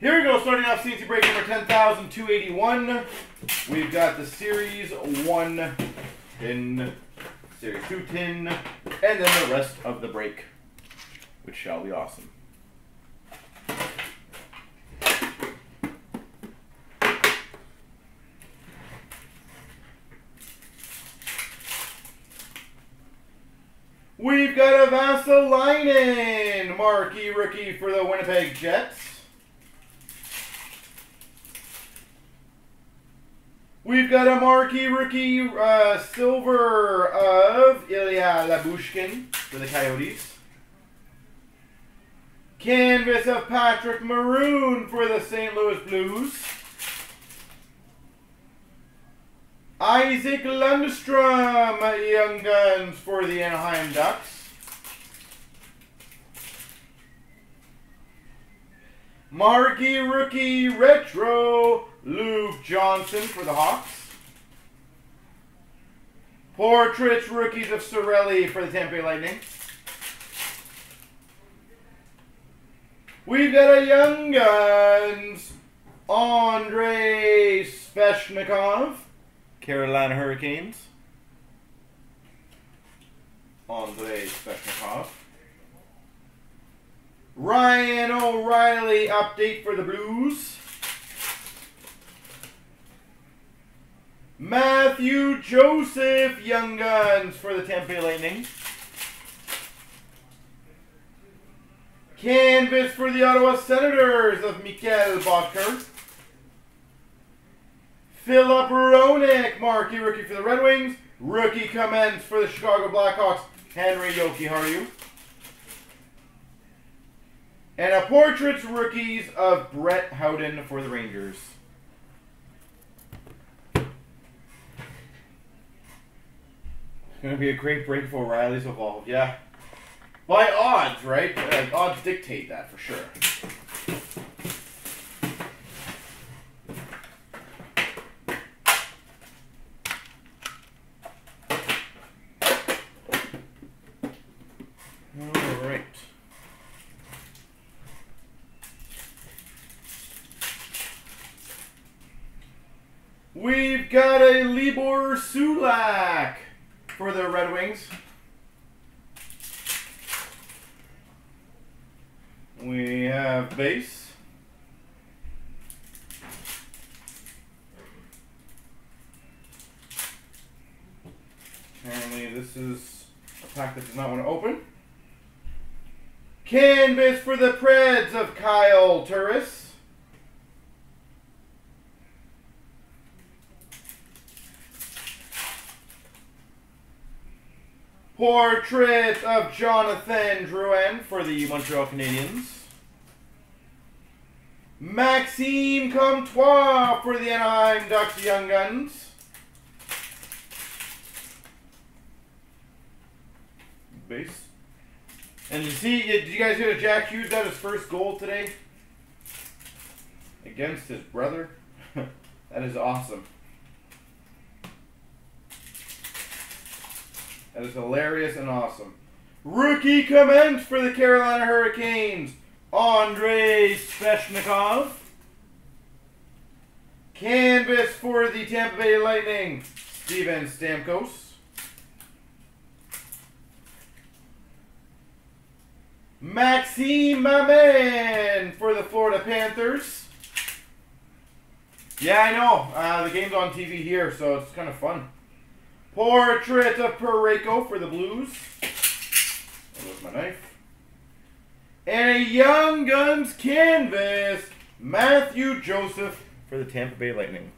Here we go, starting off CNC break number 10,281. We've got the Series 1 tin, Series 2 tin, and then the rest of the break, which shall be awesome. We've got a Vasilainen marquee rookie for the Winnipeg Jets. We've got a marquee rookie silver of Ilya Labushkin for the Coyotes. Canvas of Patrick Maroon for the St. Louis Blues. Isaac Lundstrom, Young Guns for the Anaheim Ducks. Marquee rookie retro Luke Johnson for the Hawks. Portraits rookies of Cirelli for the Tampa Bay Lightning. We've got a Young Guns Andrei Svechnikov, Carolina Hurricanes. Andrei Svechnikov. Ryan O'Reilly update for the Blues. Matthew Joseph, Young Guns for the Tampa Bay Lightning. Canvas for the Ottawa Senators of Mikael Bodker. Filip Ronick, marquee rookie for the Red Wings. Rookie commence for the Chicago Blackhawks, Henry Jokiharju. And a portraits rookies of Brett Howden for the Rangers. It's going to be a great break for O'Reilly's evolved, yeah. By odds, right? Like, odds dictate that for sure. All right. We've got a Libor Sulak for the Red Wings. We have base. Apparently this is a pack that does not want to open. Canvas for the Preds of Kyle Turris. Portrait of Jonathan Drouin for the Montreal Canadiens. Maxime Comtois for the Anaheim Ducks Young Guns. Base. And you see, did you guys hear that Jack Hughes got his first goal today? Against his brother? That is awesome. That is hilarious and awesome. Rookie commence for the Carolina Hurricanes, Andrei Svechnikov. Canvas for the Tampa Bay Lightning, Steven Stamkos. Maxime Comtois for the Florida Panthers. Yeah, I know. The game's on TV here, so it's kind of fun. Portrait of Perico for the Blues. There's my knife. And a Young Guns canvas, Matthew Joseph for the Tampa Bay Lightning.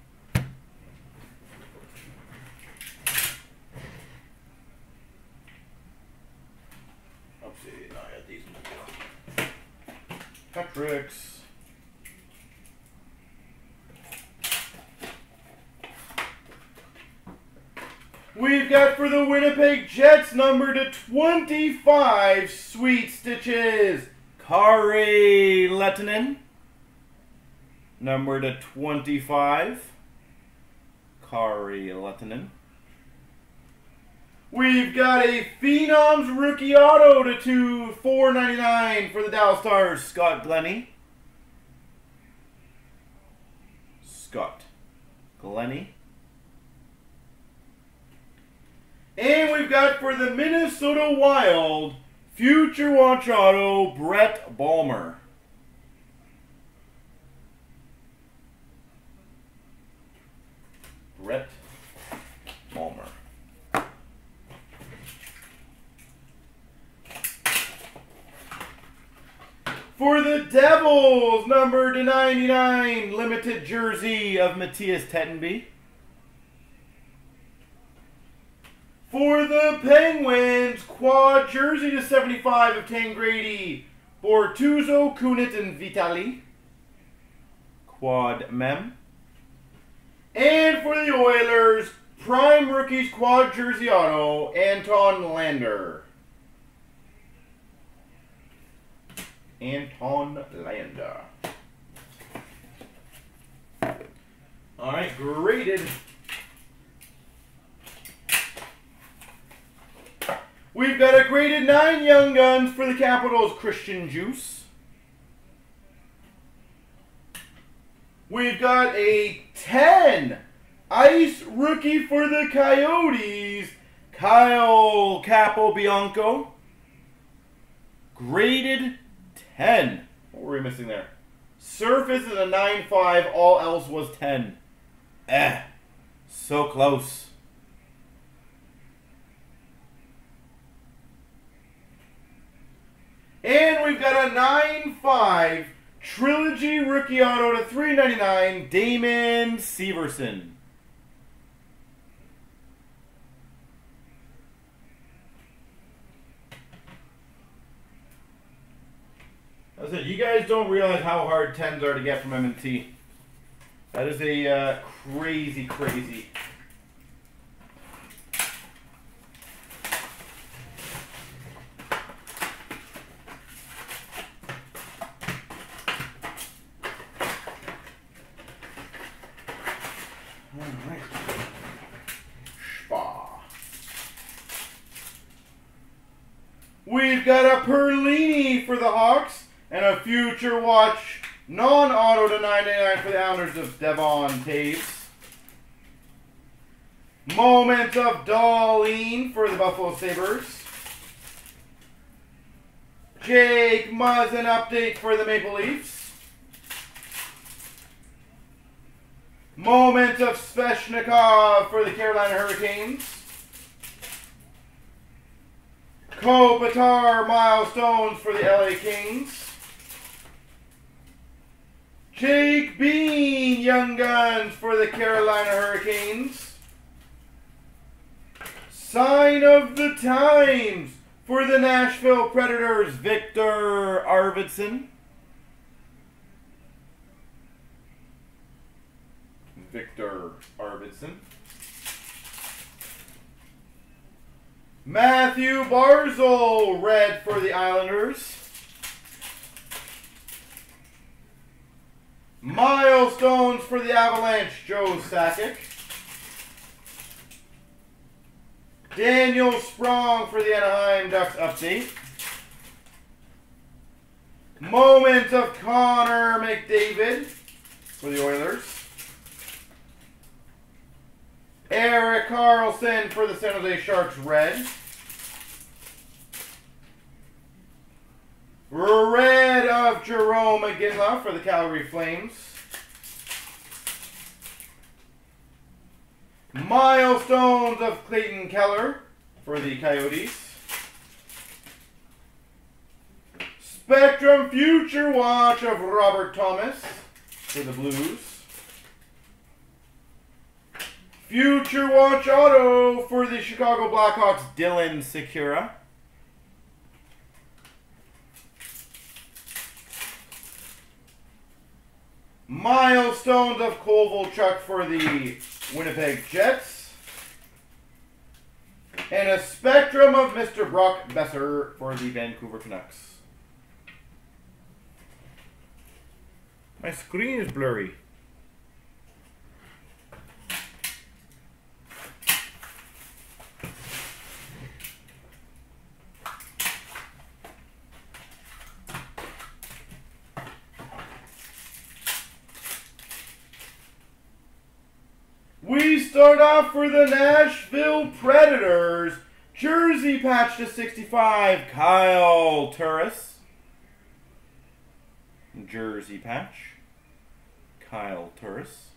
Oopsie, no, I had these in the middle. Patrick's. We've got for the Winnipeg Jets, number to 25, Sweet Stitches, Kari Lettinen. Number to 25, Kari Lettinen. We've got a Phenoms Rookie Auto to 2/499 for the Dallas Stars, Scott Glennie. Scott Glennie. And we've got for the Minnesota Wild, Future Watch Auto, Brett Balmer. Brett Balmer. For the Devils, number /99, limited jersey of Matthias Tettenby. For the Penguins, quad jersey /75 of Tangradi, Bortuzo, Kunitz, and Vitali. Quad mem. And for the Oilers, prime rookies quad jersey auto, Anton Lander. Anton Lander. All right, graded. We've got a graded 9 Young Guns for the Capitals, Christian Juice. We've got a 10 Ice Rookie for the Coyotes, Kyle Capobianco. Graded 10. What were we missing there? Surface is a 9.5. All else was 10. So close. And we've got a 9.5 Trilogy Rookie Auto /399, Damon Severson. That's it. You guys don't realize how hard 10s are to get from M&T. That is a crazy. We've got a Perlini for the Hawks and a Future Watch non-auto /99 for the Islanders of Devon Taves. Moments of Darlene for the Buffalo Sabres. Jake Muzzin update for the Maple Leafs. Moments of Svechnikov for the Carolina Hurricanes. Kopitar milestones for the LA Kings. Jake Bean Young Guns for the Carolina Hurricanes. Sign of the Times for the Nashville Predators, Victor Arvidsson. Victor Arvidsson. Matthew Barzal, red for the Islanders. Milestones for the Avalanche, Joe Sakic. Daniel Sprong for the Anaheim Ducks update. Moments of Connor McDavid for the Oilers. Eric Carlson for the San Jose Sharks, red. Red of Jerome Iginla for the Calgary Flames. Milestones of Clayton Keller for the Coyotes. Spectrum Future Watch of Robert Thomas for the Blues. Future Watch Auto for the Chicago Blackhawks, Dylan Sekera. Milestones of Kovalchuk for the Winnipeg Jets. And a spectrum of Mr. Brock Besser for the Vancouver Canucks. My screen is blurry. We start off for the Nashville Predators. Jersey patch /65, Kyle Turris. Jersey patch, Kyle Turris.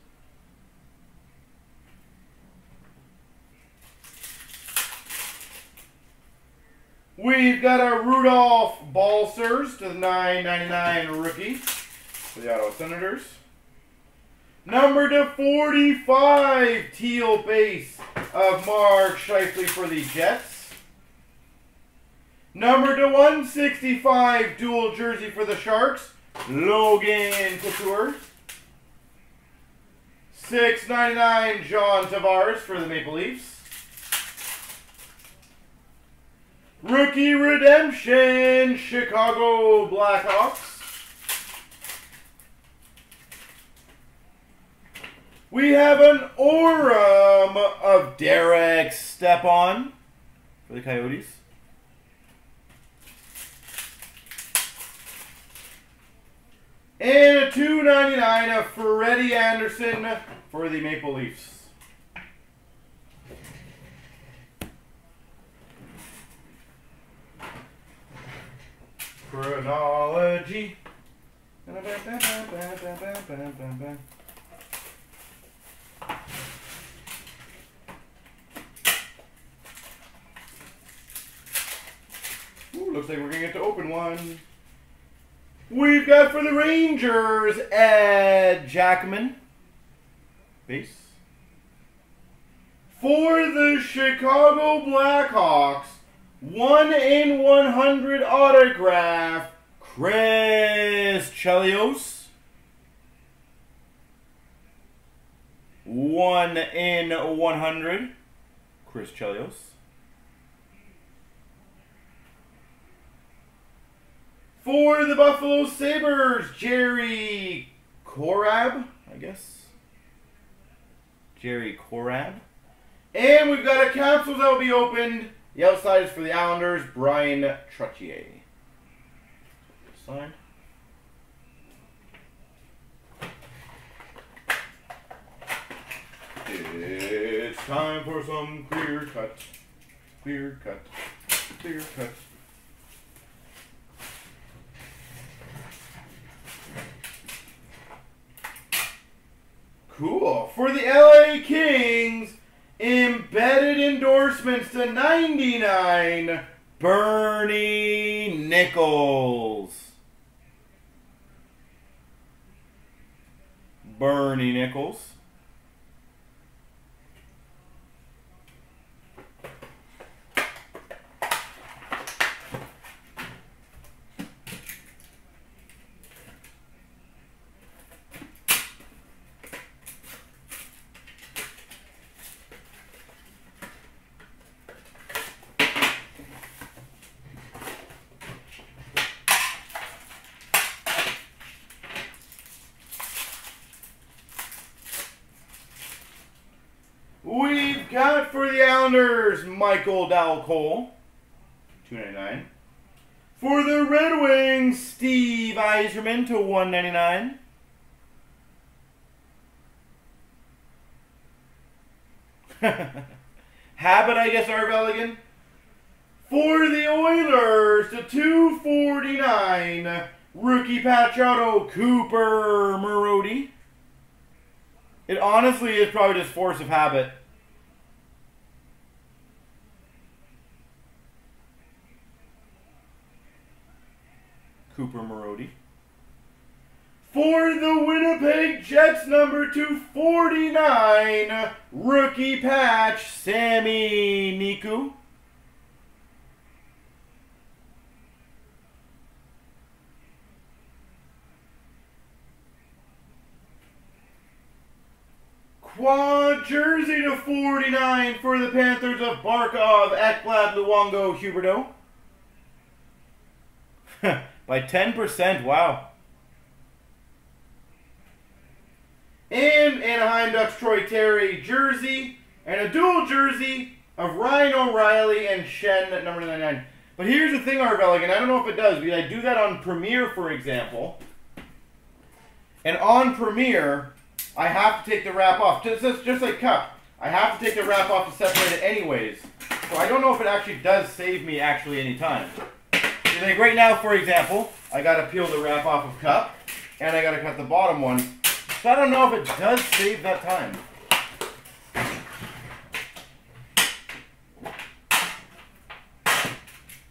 We've got a Rudolph Balsers to the /999 rookie for the Ottawa Senators. Number /45, teal base of Mark Scheifele for the Jets. Number /165, dual jersey for the Sharks, Logan Couture. $6.99, John Tavares for the Maple Leafs. Rookie redemption, Chicago Blackhawks. We have an Orum of Derek Stepan for the Coyotes. And a $2.99 of Freddie Anderson for the Maple Leafs. Chronology. Ooh, looks like we're going to get to open one. We've got for the Rangers, Ed Jackman. Base. For the Chicago Blackhawks, 1/100 autograph, Chris Chelios. 1/100, Chris Chelios. For the Buffalo Sabres, Jerry Korab, I guess. Jerry Korab. And we've got a capsule that will be opened. The outside is for the Islanders, Brian Trottier. Sign. It's time for some clear cut. Clear cut. Clear cut. Cool. For the LA Kings, embedded endorsements to /99, Bernie Nichols. Bernie Nichols. We've got for the Islanders, Michael Dalcol, $2.99. For the Red Wings, Steve Yzerman to $1.99. Habit, I guess, Arveligan. For the Oilers to $2.49, rookie patch auto, Cooper Marody. It honestly is probably just force of habit. Cooper Marody. For the Winnipeg Jets, number /249, rookie patch, Sammy Niku. Quad jersey to $49 for the Panthers of Barkov, Ekblad, Luongo, Huberdeau. By 10%, wow. And Anaheim Ducks, Troy Terry jersey, and a dual jersey of Ryan O'Reilly and Shen at number /99. But here's the thing, Arveligan, I don't know if it does, because I do that on Premiere, for example. And on Premiere, I have to take the wrap off. Just like Cup. I have to take the wrap off to separate it anyways. So I don't know if it actually does save me actually any time. So like right now, for example, I got to peel the wrap off of Cup, and I got to cut the bottom one. So I don't know if it does save that time.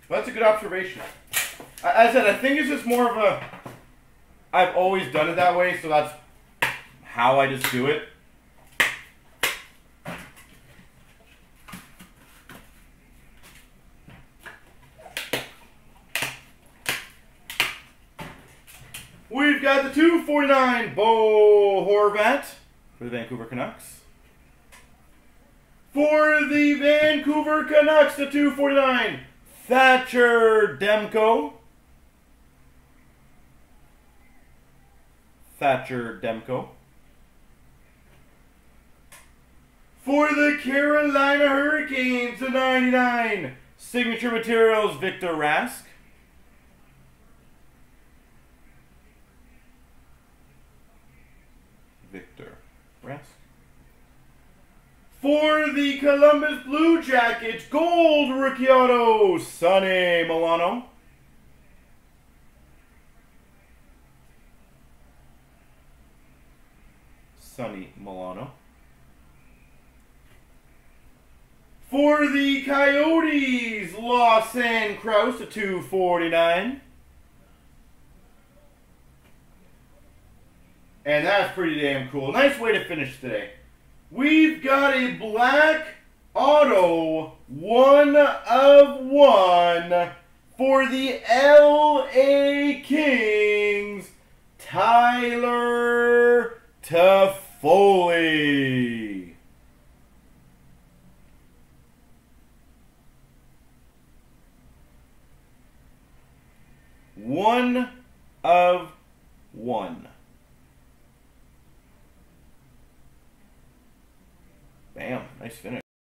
Well, that's a good observation. As I said, I think it's just more of a, I've always done it that way, so that's how I just do it. We've got the 249 Bo Horvat for the Vancouver Canucks. For the Vancouver Canucks, the 249. Thatcher Demko. Thatcher Demko. For the Carolina Hurricanes, the 99. Signature Materials, Victor Rask. Victor Rask. For the Columbus Blue Jackets, gold rookie auto, Sonny Milano. Sonny Milano. For the Coyotes, Lawson Crouse, a 249. And that's pretty damn cool. Nice way to finish today. We've got a black auto 1/1 for the LA Kings, Tyler Toffoli. One of one. Bam, nice finish.